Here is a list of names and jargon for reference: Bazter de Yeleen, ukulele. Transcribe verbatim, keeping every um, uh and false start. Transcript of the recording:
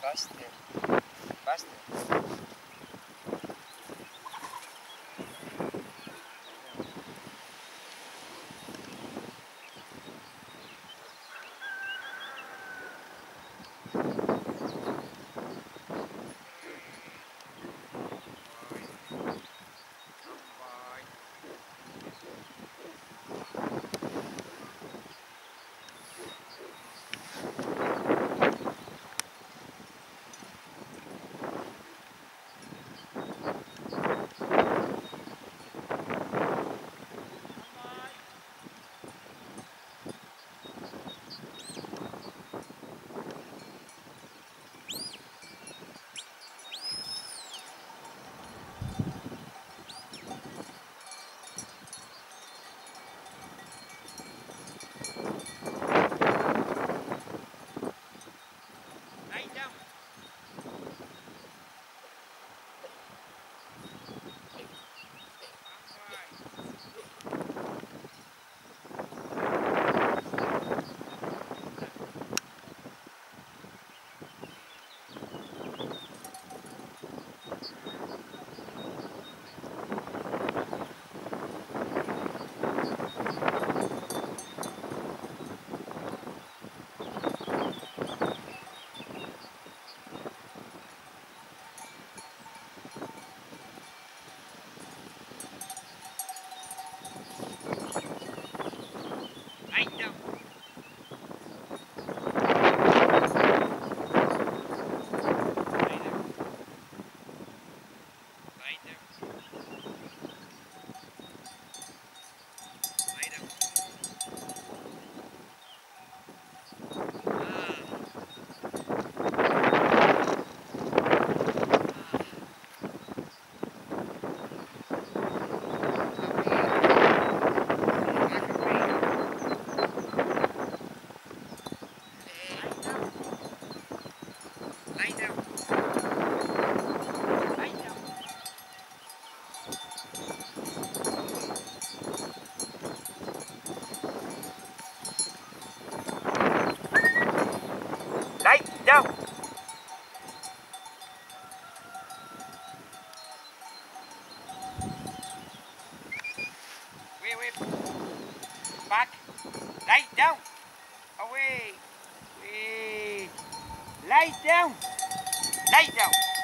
Bazter. Bazter. Back, lie down, away, away, lie down, lie down.